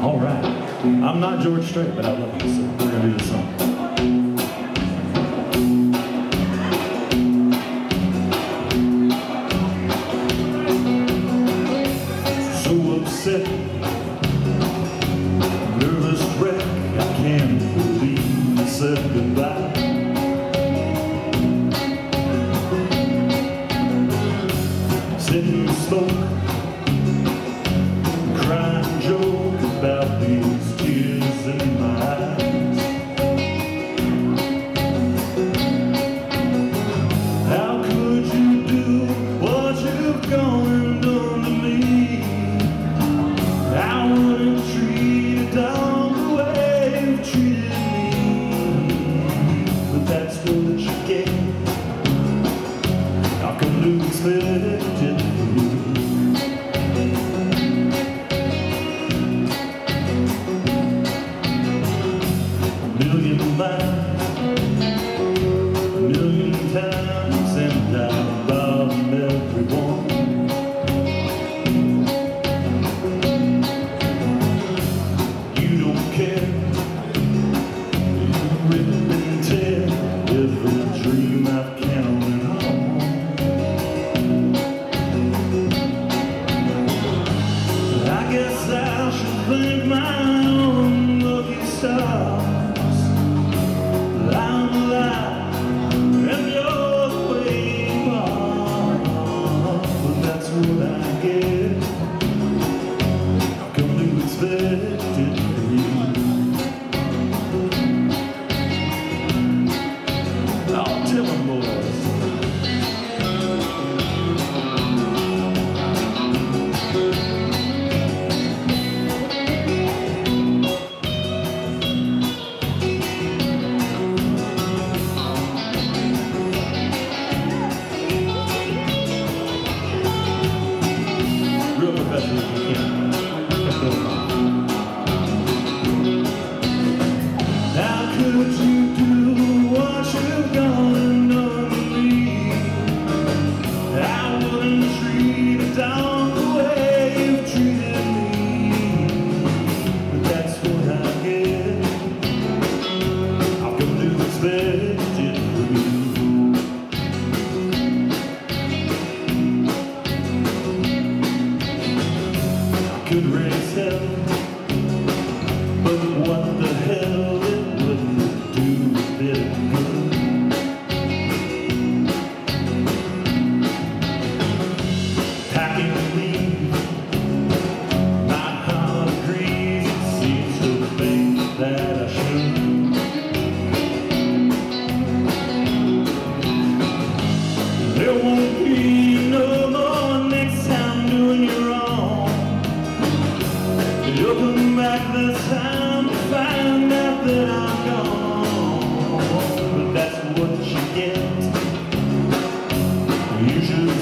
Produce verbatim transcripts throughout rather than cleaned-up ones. All right. I'm not George Strait, but I love you, so we're going to do this song. So upset, nervous wreck, I can't believe I said goodbye. Sitting smoke, crying joke about these tears in my eyes. How could you do what you've gone and done to me? I wouldn't treat a dog the way you treated me, but that's what you get. How can you expect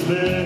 this?